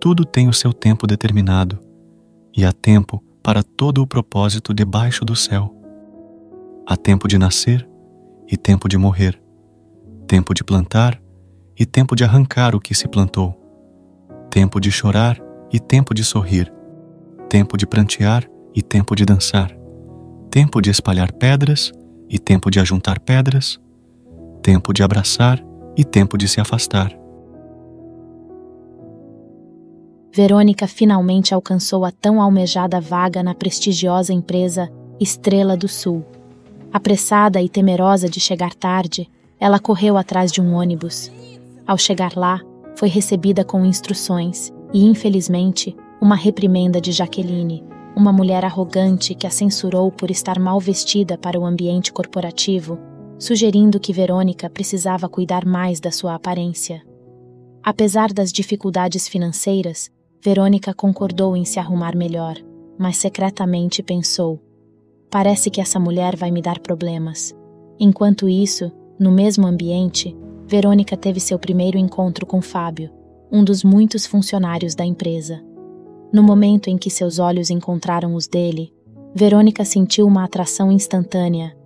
Tudo tem o seu tempo determinado, e há tempo para todo o propósito debaixo do céu. Há tempo de nascer e tempo de morrer, tempo de plantar e tempo de arrancar o que se plantou, tempo de chorar e tempo de sorrir, tempo de prantear e tempo de dançar, tempo de espalhar pedras e tempo de ajuntar pedras, tempo de abraçar e tempo de se afastar. Verônica finalmente alcançou a tão almejada vaga na prestigiosa empresa Estrela do Sul. Apressada e temerosa de chegar tarde, ela correu atrás de um ônibus. Ao chegar lá, foi recebida com instruções e, infelizmente, uma reprimenda de Jacqueline, uma mulher arrogante que a censurou por estar mal vestida para o ambiente corporativo, sugerindo que Verônica precisava cuidar mais da sua aparência. Apesar das dificuldades financeiras, Verônica concordou em se arrumar melhor, mas secretamente pensou: parece que essa mulher vai me dar problemas. Enquanto isso, no mesmo ambiente, Verônica teve seu primeiro encontro com Fábio, um dos muitos funcionários da empresa. No momento em que seus olhos encontraram os dele, Verônica sentiu uma atração instantânea,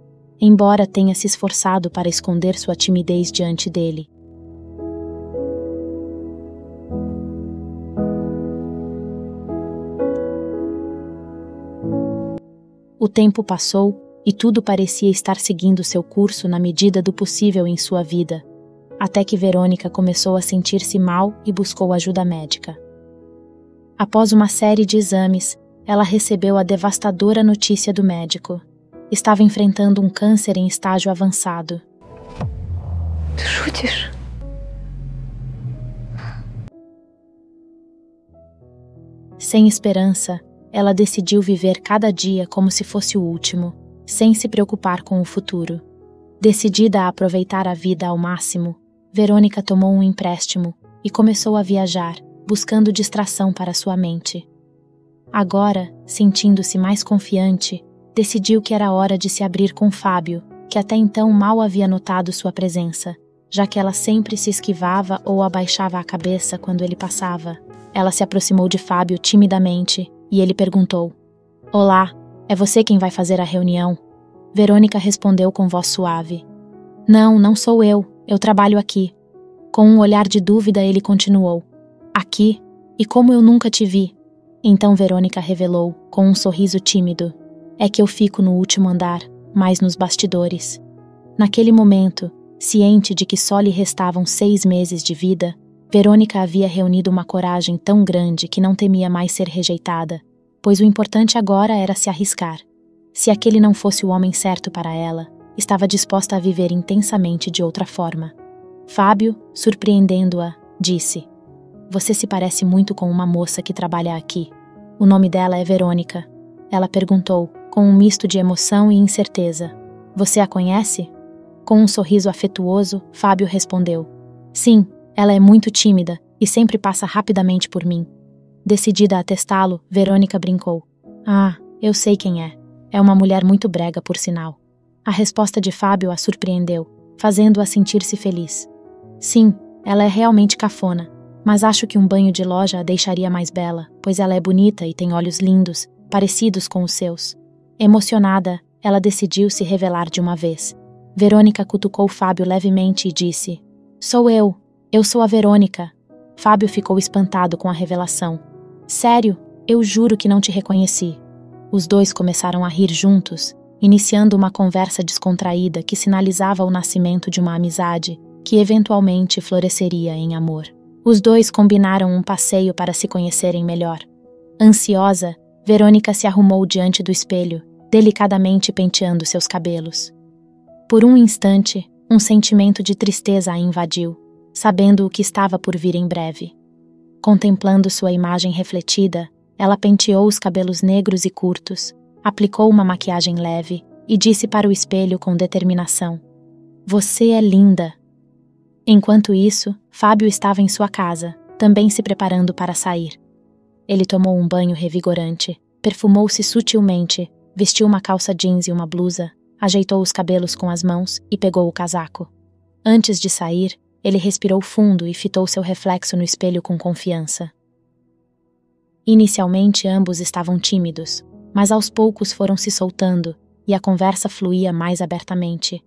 embora tenha se esforçado para esconder sua timidez diante dele. O tempo passou e tudo parecia estar seguindo seu curso na medida do possível em sua vida, até que Verônica começou a sentir-se mal e buscou ajuda médica. Após uma série de exames, ela recebeu a devastadora notícia do médico. Estava enfrentando um câncer em estágio avançado. Sem esperança, ela decidiu viver cada dia como se fosse o último, sem se preocupar com o futuro. Decidida a aproveitar a vida ao máximo, Verônica tomou um empréstimo e começou a viajar, buscando distração para sua mente. Agora, sentindo-se mais confiante, decidiu que era hora de se abrir com Fábio, que até então mal havia notado sua presença, já que ela sempre se esquivava ou abaixava a cabeça quando ele passava. Ela se aproximou de Fábio timidamente, e ele perguntou: "Olá, é você quem vai fazer a reunião?" Verônica respondeu com voz suave: "Não, não sou eu trabalho aqui." Com um olhar de dúvida ele continuou: "Aqui? E como eu nunca te vi?" Então Verônica revelou, com um sorriso tímido: "É que eu fico no último andar, mas nos bastidores." Naquele momento, ciente de que só lhe restavam 6 meses de vida, Verônica havia reunido uma coragem tão grande que não temia mais ser rejeitada, pois o importante agora era se arriscar. Se aquele não fosse o homem certo para ela, estava disposta a viver intensamente de outra forma. Fábio, surpreendendo-a, disse: "Você se parece muito com uma moça que trabalha aqui. O nome dela é Verônica." Ela perguntou, com um misto de emoção e incerteza: "Você a conhece?" Com um sorriso afetuoso, Fábio respondeu: "Sim. Ela é muito tímida e sempre passa rapidamente por mim." Decidida a testá-lo, Verônica brincou: "Ah, eu sei quem é. É uma mulher muito brega, por sinal." A resposta de Fábio a surpreendeu, fazendo-a sentir-se feliz. "Sim, ela é realmente cafona, mas acho que um banho de loja a deixaria mais bela, pois ela é bonita e tem olhos lindos, parecidos com os seus." Emocionada, ela decidiu se revelar de uma vez. Verônica cutucou Fábio levemente e disse: "Sou eu. Eu sou a Verônica." Fábio ficou espantado com a revelação. "Sério? Eu juro que não te reconheci." Os dois começaram a rir juntos, iniciando uma conversa descontraída que sinalizava o nascimento de uma amizade que eventualmente floresceria em amor. Os dois combinaram um passeio para se conhecerem melhor. Ansiosa, Verônica se arrumou diante do espelho, delicadamente penteando seus cabelos. Por um instante, um sentimento de tristeza a invadiu, sabendo o que estava por vir em breve. Contemplando sua imagem refletida, ela penteou os cabelos negros e curtos, aplicou uma maquiagem leve e disse para o espelho com determinação: "Você é linda." Enquanto isso, Fábio estava em sua casa, também se preparando para sair. Ele tomou um banho revigorante, perfumou-se sutilmente, vestiu uma calça jeans e uma blusa, ajeitou os cabelos com as mãos e pegou o casaco. Antes de sair, ele respirou fundo e fitou seu reflexo no espelho com confiança. Inicialmente, ambos estavam tímidos, mas aos poucos foram se soltando e a conversa fluía mais abertamente.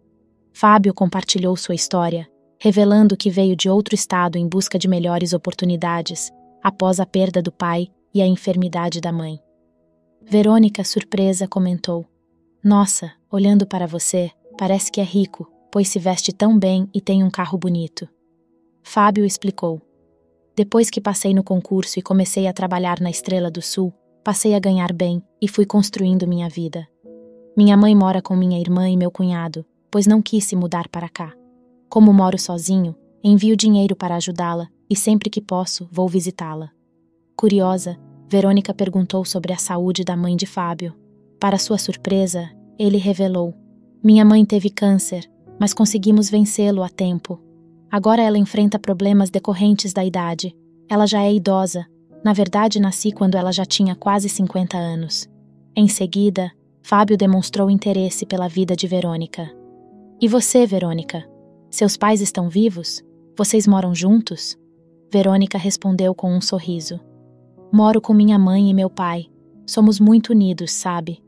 Fábio compartilhou sua história, revelando que veio de outro estado em busca de melhores oportunidades, após a perda do pai e a enfermidade da mãe. Verônica, surpresa, comentou: "Nossa, olhando para você, parece que é rico, pois se veste tão bem e tem um carro bonito." Fábio explicou: "Depois que passei no concurso e comecei a trabalhar na Estrela do Sul, passei a ganhar bem e fui construindo minha vida. Minha mãe mora com minha irmã e meu cunhado, pois não quis se mudar para cá. Como moro sozinho, envio dinheiro para ajudá-la e sempre que posso, vou visitá-la." Curiosa, Verônica perguntou sobre a saúde da mãe de Fábio. Para sua surpresa, ele revelou: "Minha mãe teve câncer, mas conseguimos vencê-lo a tempo. Agora ela enfrenta problemas decorrentes da idade. Ela já é idosa. Na verdade, nasci quando ela já tinha quase 50 anos. Em seguida, Fábio demonstrou interesse pela vida de Verônica. "E você, Verônica? Seus pais estão vivos? Vocês moram juntos?" Verônica respondeu com um sorriso: "Moro com minha mãe e meu pai. Somos muito unidos, sabe?"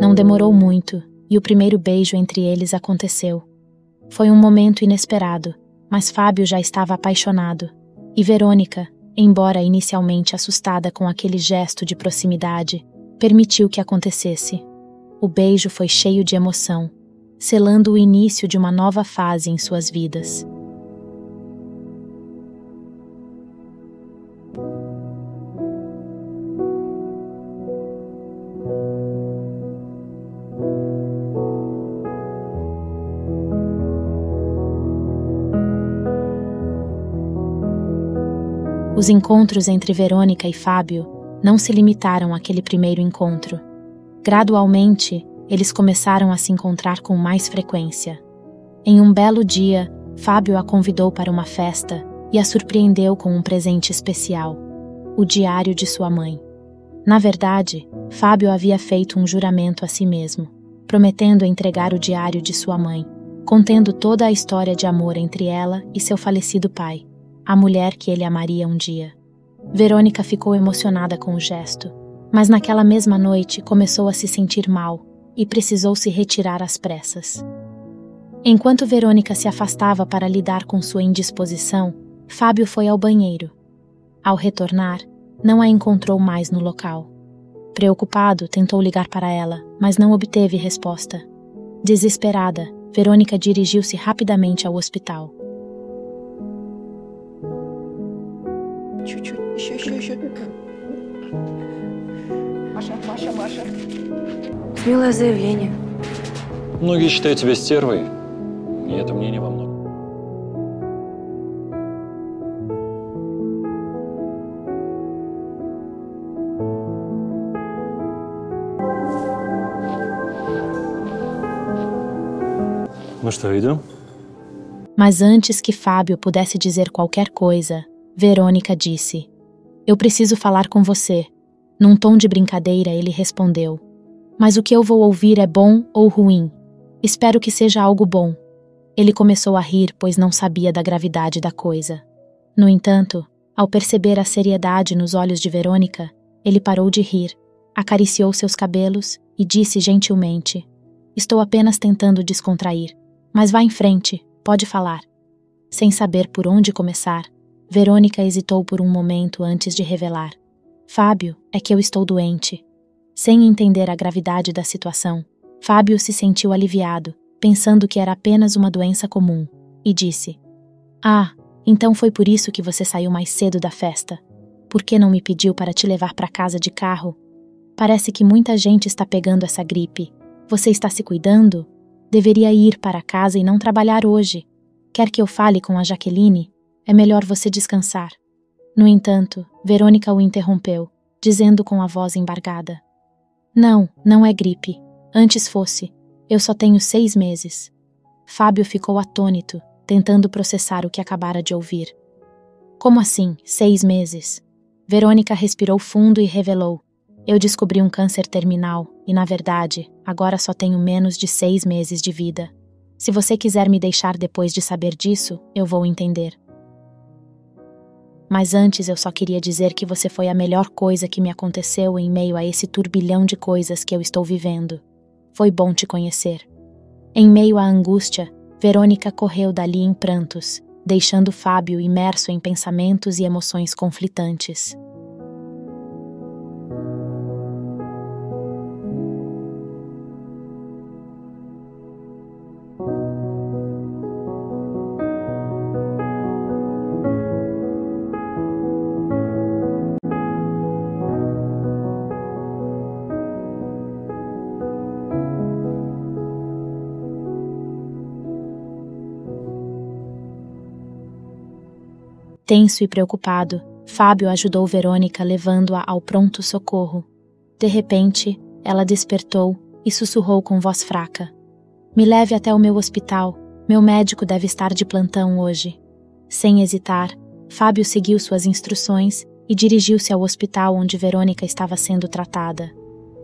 Não demorou muito, e o primeiro beijo entre eles aconteceu. Foi um momento inesperado, mas Fábio já estava apaixonado, e Verônica, embora inicialmente assustada com aquele gesto de proximidade, permitiu que acontecesse. O beijo foi cheio de emoção, selando o início de uma nova fase em suas vidas. Os encontros entre Verônica e Fábio não se limitaram àquele primeiro encontro. Gradualmente, eles começaram a se encontrar com mais frequência. Em um belo dia, Fábio a convidou para uma festa e a surpreendeu com um presente especial: o diário de sua mãe. Na verdade, Fábio havia feito um juramento a si mesmo, prometendo entregar o diário de sua mãe, contendo toda a história de amor entre ela e seu falecido pai, a mulher que ele amaria um dia. Verônica ficou emocionada com o gesto, mas naquela mesma noite começou a se sentir mal e precisou se retirar às pressas. Enquanto Verônica se afastava para lidar com sua indisposição, Fábio foi ao banheiro. Ao retornar, não a encontrou mais no local. Preocupado, tentou ligar para ela, mas não obteve resposta. Desesperada, Verônica dirigiu-se rapidamente ao hospital. Маша. Смелое заявление. Многие считают тебя стервой, и это мнение во многом. Ну что, идем? Mas antes que Fábio pudesse dizer qualquer coisa, Verônica disse: "Eu preciso falar com você." Num tom de brincadeira, ele respondeu: "Mas o que eu vou ouvir é bom ou ruim? Espero que seja algo bom." Ele começou a rir, pois não sabia da gravidade da coisa. No entanto, ao perceber a seriedade nos olhos de Verônica, ele parou de rir, acariciou seus cabelos e disse gentilmente: "Estou apenas tentando descontrair, mas vá em frente, pode falar." Sem saber por onde começar, Verônica hesitou por um momento antes de revelar: "Fábio, é que eu estou doente." Sem entender a gravidade da situação, Fábio se sentiu aliviado, pensando que era apenas uma doença comum, e disse: "Ah, então foi por isso que você saiu mais cedo da festa. Por que não me pediu para te levar para casa de carro? Parece que muita gente está pegando essa gripe. Você está se cuidando? Deveria ir para casa e não trabalhar hoje. Quer que eu fale com a Jacqueline? É melhor você descansar." No entanto, Verônica o interrompeu, dizendo com a voz embargada: "Não, não é gripe. Antes fosse. Eu só tenho 6 meses. Fábio ficou atônito, tentando processar o que acabara de ouvir. "Como assim, 6 meses? Verônica respirou fundo e revelou: Eu descobri um câncer terminal e, na verdade, agora só tenho menos de 6 meses de vida. Se você quiser me deixar depois de saber disso, eu vou entender. Mas antes eu só queria dizer que você foi a melhor coisa que me aconteceu em meio a esse turbilhão de coisas que eu estou vivendo. Foi bom te conhecer. Em meio à angústia, Verônica correu dali em prantos, deixando Fábio imerso em pensamentos e emoções conflitantes. Tenso e preocupado, Fábio ajudou Verônica levando-a ao pronto-socorro. De repente, ela despertou e sussurrou com voz fraca. Me leve até o meu hospital, meu médico deve estar de plantão hoje. Sem hesitar, Fábio seguiu suas instruções e dirigiu-se ao hospital onde Verônica estava sendo tratada.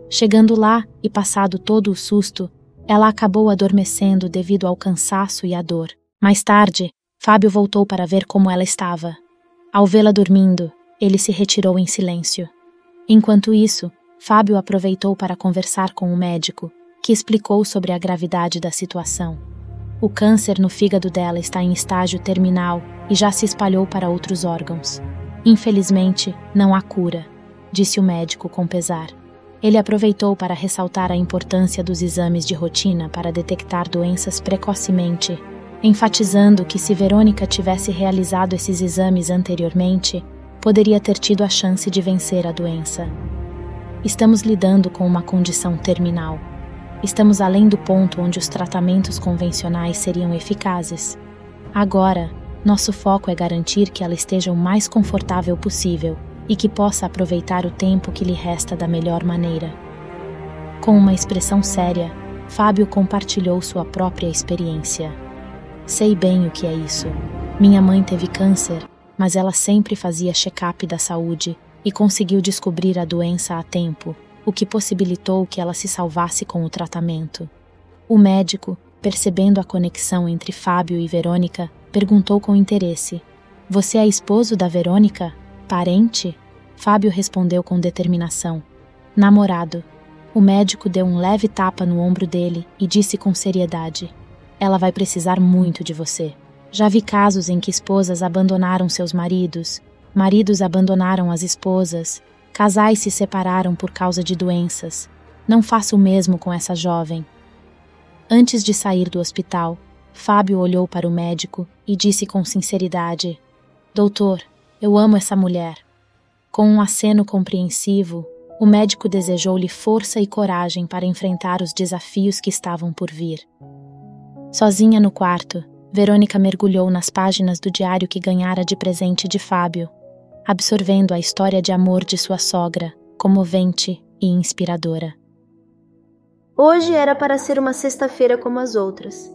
Chegando lá e passado todo o susto, ela acabou adormecendo devido ao cansaço e à dor. Mais tarde, Fábio voltou para ver como ela estava. Ao vê-la dormindo, ele se retirou em silêncio. Enquanto isso, Fábio aproveitou para conversar com o médico, que explicou sobre a gravidade da situação. O câncer no fígado dela está em estágio terminal e já se espalhou para outros órgãos. Infelizmente, não há cura, disse o médico com pesar. Ele aproveitou para ressaltar a importância dos exames de rotina para detectar doenças precocemente, enfatizando que se Verônica tivesse realizado esses exames anteriormente, poderia ter tido a chance de vencer a doença. Estamos lidando com uma condição terminal. Estamos além do ponto onde os tratamentos convencionais seriam eficazes. Agora, nosso foco é garantir que ela esteja o mais confortável possível e que possa aproveitar o tempo que lhe resta da melhor maneira. Com uma expressão séria, Fábio compartilhou sua própria experiência. Sei bem o que é isso. Minha mãe teve câncer, mas ela sempre fazia check-up da saúde e conseguiu descobrir a doença a tempo, o que possibilitou que ela se salvasse com o tratamento. O médico, percebendo a conexão entre Fábio e Verônica, perguntou com interesse: Você é esposo da Verônica? Parente? Fábio respondeu com determinação: Namorado. O médico deu um leve tapa no ombro dele e disse com seriedade: Ela vai precisar muito de você. Já vi casos em que esposas abandonaram seus maridos, maridos abandonaram as esposas, casais se separaram por causa de doenças. Não faça o mesmo com essa jovem. Antes de sair do hospital, Fábio olhou para o médico e disse com sinceridade: Doutor, eu amo essa mulher. Com um aceno compreensivo, o médico desejou-lhe força e coragem para enfrentar os desafios que estavam por vir. Sozinha no quarto, Verônica mergulhou nas páginas do diário que ganhara de presente de Fábio, absorvendo a história de amor de sua sogra, comovente e inspiradora. Hoje era para ser uma sexta-feira como as outras.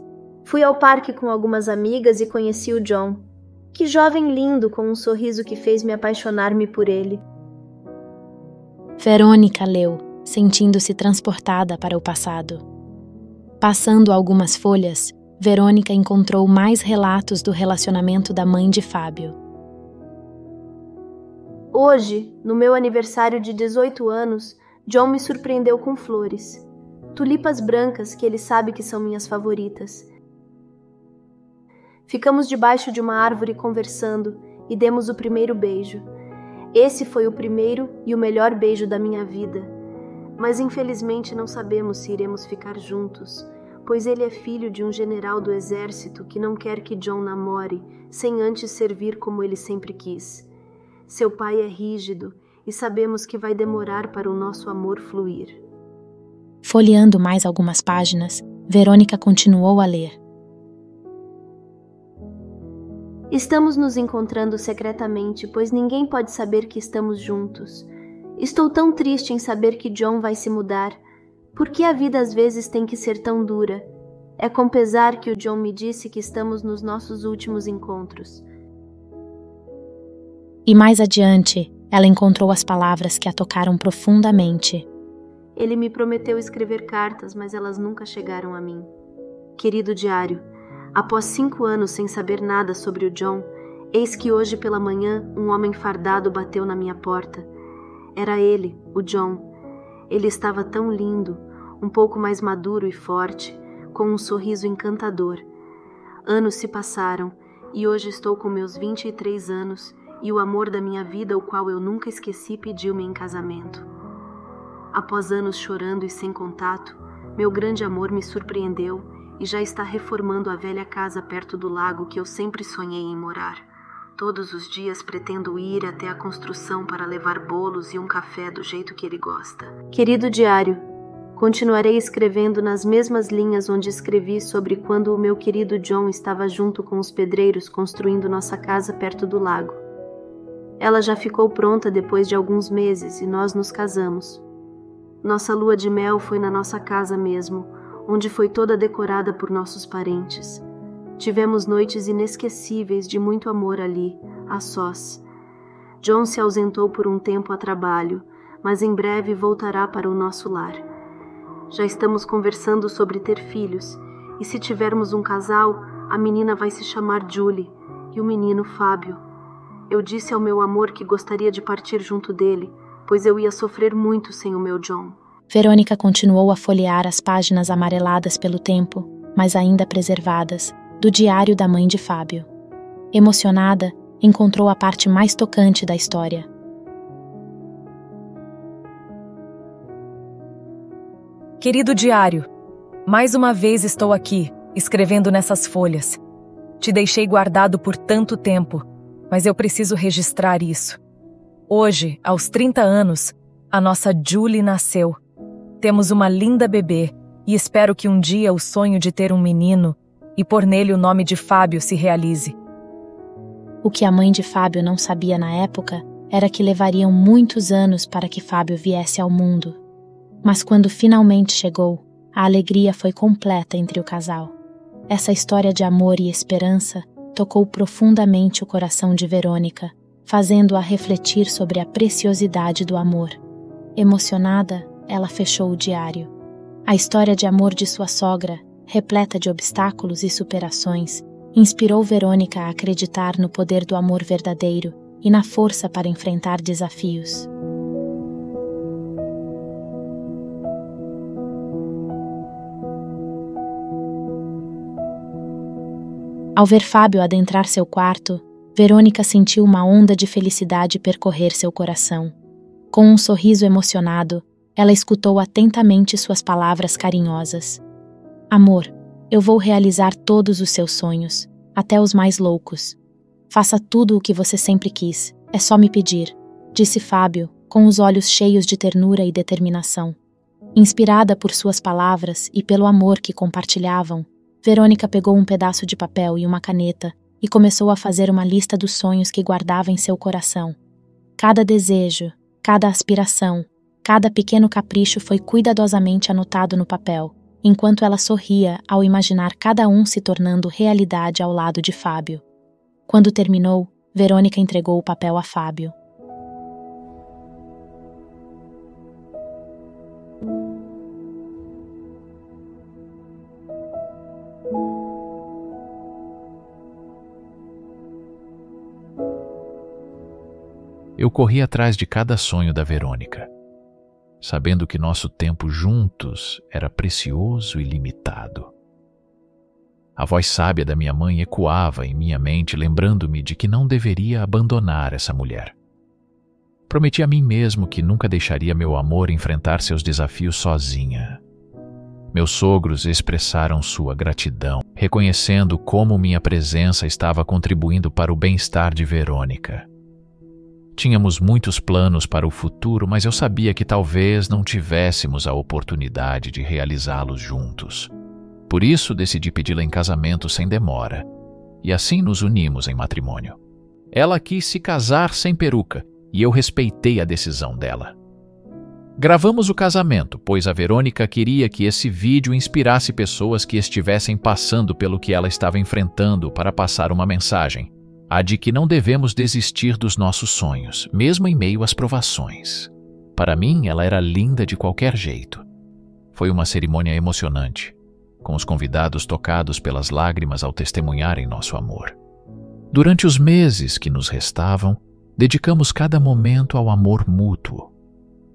Fui ao parque com algumas amigas e conheci o John. Que jovem lindo, com um sorriso que fez me apaixonar-me por ele. Verônica leu, sentindo-se transportada para o passado. Passando algumas folhas, Verônica encontrou mais relatos do relacionamento da mãe de Fábio. Hoje, no meu aniversário de 18 anos, John me surpreendeu com flores. Tulipas brancas que ele sabe que são minhas favoritas. Ficamos debaixo de uma árvore conversando e demos o primeiro beijo. Esse foi o primeiro e o melhor beijo da minha vida. Mas infelizmente não sabemos se iremos ficar juntos, pois ele é filho de um general do exército que não quer que John namore, sem antes servir como ele sempre quis. Seu pai é rígido e sabemos que vai demorar para o nosso amor fluir. Folheando mais algumas páginas, Verônica continuou a ler. Estamos nos encontrando secretamente, pois ninguém pode saber que estamos juntos. Estou tão triste em saber que John vai se mudar. Por que a vida às vezes tem que ser tão dura? É com pesar que o John me disse que estamos nos nossos últimos encontros. E mais adiante, Ela encontrou as palavras que a tocaram profundamente. Ele me prometeu escrever cartas, mas elas nunca chegaram a mim. Querido diário, após 5 anos sem saber nada sobre o John, eis que hoje pela manhã um homem fardado bateu na minha porta. Era ele, o John. Ele estava tão lindo, um pouco mais maduro e forte, com um sorriso encantador. Anos se passaram e hoje estou com meus 23 anos e o amor da minha vida, o qual eu nunca esqueci, pediu-me em casamento. Após anos chorando e sem contato, meu grande amor me surpreendeu e já está reformando a velha casa perto do lago que eu sempre sonhei em morar. Todos os dias pretendo ir até a construção para levar bolos e um café do jeito que ele gosta. Querido diário, continuarei escrevendo nas mesmas linhas onde escrevi sobre quando o meu querido John estava junto com os pedreiros construindo nossa casa perto do lago. Ela já ficou pronta depois de alguns meses e nós nos casamos. Nossa lua de mel foi na nossa casa mesmo, onde foi toda decorada por nossos parentes. Tivemos noites inesquecíveis de muito amor ali, a sós. John se ausentou por um tempo a trabalho, mas em breve voltará para o nosso lar. Já estamos conversando sobre ter filhos, e se tivermos um casal, a menina vai se chamar Julie e o menino Fábio. Eu disse ao meu amor que gostaria de partir junto dele, pois eu ia sofrer muito sem o meu John. Verônica continuou a folhear as páginas amareladas pelo tempo, mas ainda preservadas, do diário da mãe de Fábio. Emocionada, encontrou a parte mais tocante da história. Querido diário, mais uma vez estou aqui, escrevendo nessas folhas. Te deixei guardado por tanto tempo, mas eu preciso registrar isso. Hoje, aos 30 anos, a nossa Julie nasceu. Temos uma linda bebê e espero que um dia o sonho de ter um menino e pôr nele o nome de Fábio se realize. O que a mãe de Fábio não sabia na época era que levariam muitos anos para que Fábio viesse ao mundo. Mas quando finalmente chegou, a alegria foi completa entre o casal. Essa história de amor e esperança tocou profundamente o coração de Verônica, fazendo-a refletir sobre a preciosidade do amor. Emocionada, ela fechou o diário. A história de amor de sua sogra, repleta de obstáculos e superações, inspirou Verônica a acreditar no poder do amor verdadeiro e na força para enfrentar desafios. Ao ver Fábio adentrar seu quarto, Verônica sentiu uma onda de felicidade percorrer seu coração. Com um sorriso emocionado, ela escutou atentamente suas palavras carinhosas. Amor, eu vou realizar todos os seus sonhos, até os mais loucos. Faça tudo o que você sempre quis, é só me pedir, disse Fábio, com os olhos cheios de ternura e determinação. Inspirada por suas palavras e pelo amor que compartilhavam, Verônica pegou um pedaço de papel e uma caneta e começou a fazer uma lista dos sonhos que guardava em seu coração. Cada desejo, cada aspiração, cada pequeno capricho foi cuidadosamente anotado no papel, enquanto ela sorria ao imaginar cada um se tornando realidade ao lado de Fábio. Quando terminou, Verônica entregou o papel a Fábio. Eu corri atrás de cada sonho da Verônica, sabendo que nosso tempo juntos era precioso e limitado. A voz sábia da minha mãe ecoava em minha mente, lembrando-me de que não deveria abandonar essa mulher. Prometi a mim mesmo que nunca deixaria meu amor enfrentar seus desafios sozinha. Meus sogros expressaram sua gratidão, reconhecendo como minha presença estava contribuindo para o bem-estar de Verônica. Tínhamos muitos planos para o futuro, mas eu sabia que talvez não tivéssemos a oportunidade de realizá-los juntos. Por isso, decidi pedi-la em casamento sem demora, e assim nos unimos em matrimônio. Ela quis se casar sem peruca, e eu respeitei a decisão dela. Gravamos o casamento, pois a Verônica queria que esse vídeo inspirasse pessoas que estivessem passando pelo que ela estava enfrentando para passar uma mensagem, a de que não devemos desistir dos nossos sonhos, mesmo em meio às provações. Para mim, ela era linda de qualquer jeito. Foi uma cerimônia emocionante, com os convidados tocados pelas lágrimas ao testemunharem nosso amor. Durante os meses que nos restavam, dedicamos cada momento ao amor mútuo.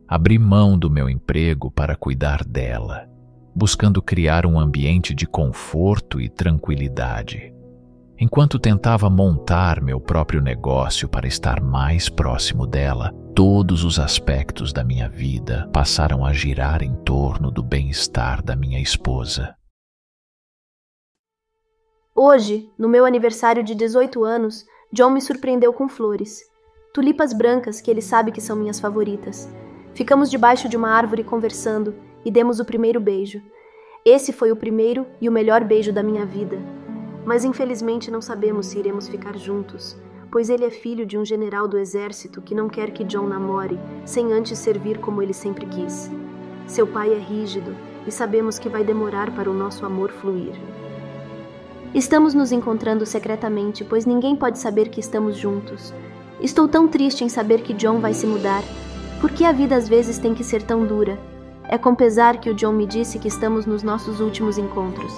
Abri mão do meu emprego para cuidar dela, buscando criar um ambiente de conforto e tranquilidade, enquanto tentava montar meu próprio negócio para estar mais próximo dela. Todos os aspectos da minha vida passaram a girar em torno do bem-estar da minha esposa. Hoje, no meu aniversário de 18 anos, John me surpreendeu com flores. Tulipas brancas que ele sabe que são minhas favoritas. Ficamos debaixo de uma árvore conversando e demos o primeiro beijo. Esse foi o primeiro e o melhor beijo da minha vida. Mas infelizmente não sabemos se iremos ficar juntos, pois ele é filho de um general do exército que não quer que John namore, sem antes servir como ele sempre quis. Seu pai é rígido e sabemos que vai demorar para o nosso amor fluir. Estamos nos encontrando secretamente, pois ninguém pode saber que estamos juntos. Estou tão triste em saber que John vai se mudar. Por que a vida às vezes tem que ser tão dura? É com pesar que o John me disse que estamos nos nossos últimos encontros.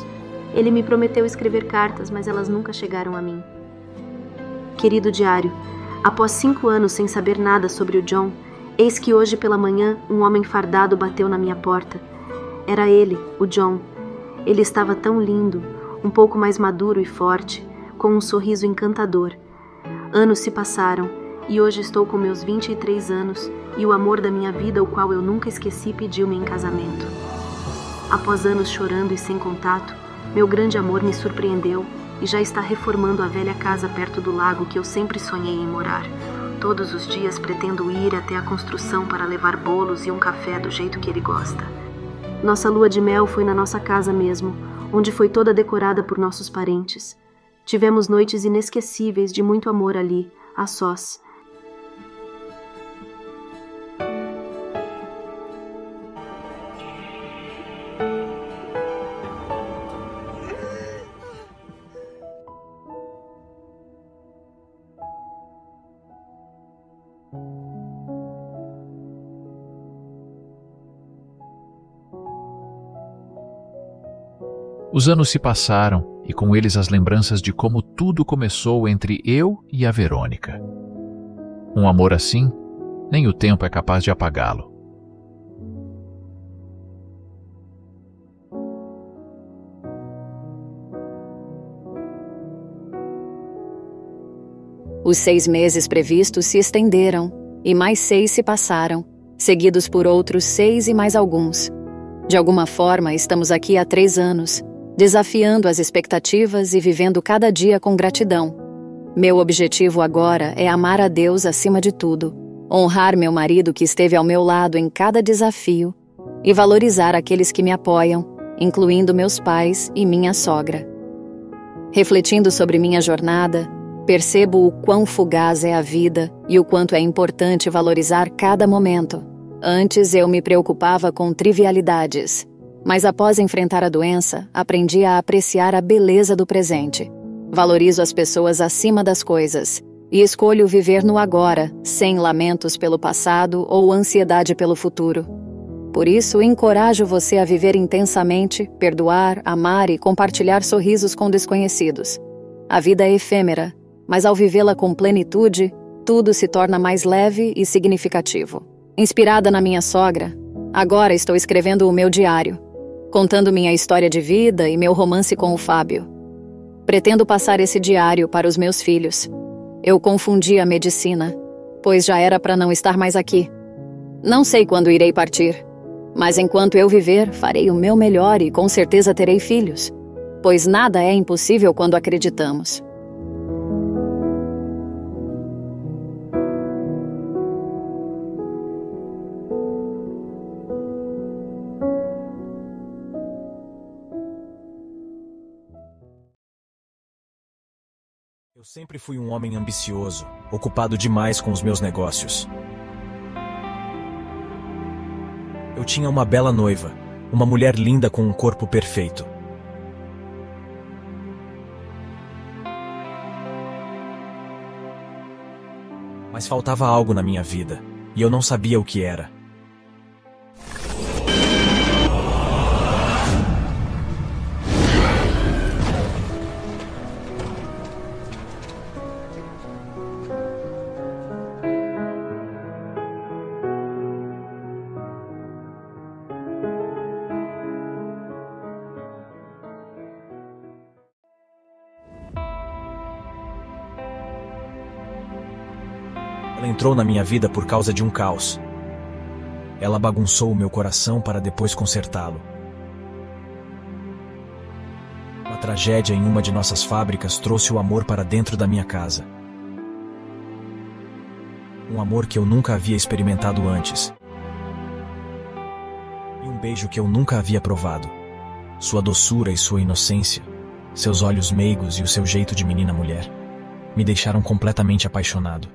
Ele me prometeu escrever cartas, mas elas nunca chegaram a mim. Querido diário, após 5 anos sem saber nada sobre o John, eis que hoje pela manhã um homem fardado bateu na minha porta. Era ele, o John. Ele estava tão lindo, um pouco mais maduro e forte, com um sorriso encantador. Anos se passaram e hoje estou com meus 23 anos e o amor da minha vida, o qual eu nunca esqueci, pediu-me em casamento. Após anos chorando e sem contato, meu grande amor me surpreendeu e já está reformando a velha casa perto do lago que eu sempre sonhei em morar. Todos os dias pretendo ir até a construção para levar bolos e um café do jeito que ele gosta. Nossa lua de mel foi na nossa casa mesmo, onde foi toda decorada por nossos parentes. Tivemos noites inesquecíveis de muito amor ali, a sós. Os anos se passaram e com eles as lembranças de como tudo começou entre eu e a Verônica. Um amor assim, nem o tempo é capaz de apagá-lo. Os 6 meses previstos se estenderam e mais 6 se passaram, seguidos por outros 6 e mais alguns. De alguma forma, estamos aqui há 3 anos. Desafiando as expectativas e vivendo cada dia com gratidão. Meu objetivo agora é amar a Deus acima de tudo, honrar meu marido que esteve ao meu lado em cada desafio e valorizar aqueles que me apoiam, incluindo meus pais e minha sogra. Refletindo sobre minha jornada, percebo o quão fugaz é a vida e o quanto é importante valorizar cada momento. Antes eu me preocupava com trivialidades. Mas após enfrentar a doença, aprendi a apreciar a beleza do presente. Valorizo as pessoas acima das coisas e escolho viver no agora, sem lamentos pelo passado ou ansiedade pelo futuro. Por isso, encorajo você a viver intensamente, perdoar, amar e compartilhar sorrisos com desconhecidos. A vida é efêmera, mas ao vivê-la com plenitude, tudo se torna mais leve e significativo. Inspirada na minha sogra, agora estou escrevendo o meu diário, contando minha história de vida e meu romance com o Fábio. Pretendo passar esse diário para os meus filhos. Eu confundi a medicina, pois já era para não estar mais aqui. Não sei quando irei partir, mas enquanto eu viver, farei o meu melhor e com certeza terei filhos, pois nada é impossível quando acreditamos. Eu sempre fui um homem ambicioso, ocupado demais com os meus negócios. Eu tinha uma bela noiva, uma mulher linda com um corpo perfeito. Mas faltava algo na minha vida, e eu não sabia o que era. Ela entrou na minha vida por causa de um caos. Ela bagunçou o meu coração para depois consertá-lo. Uma tragédia em uma de nossas fábricas trouxe o amor para dentro da minha casa. Um amor que eu nunca havia experimentado antes. E um beijo que eu nunca havia provado. Sua doçura e sua inocência, seus olhos meigos e o seu jeito de menina mulher, me deixaram completamente apaixonado.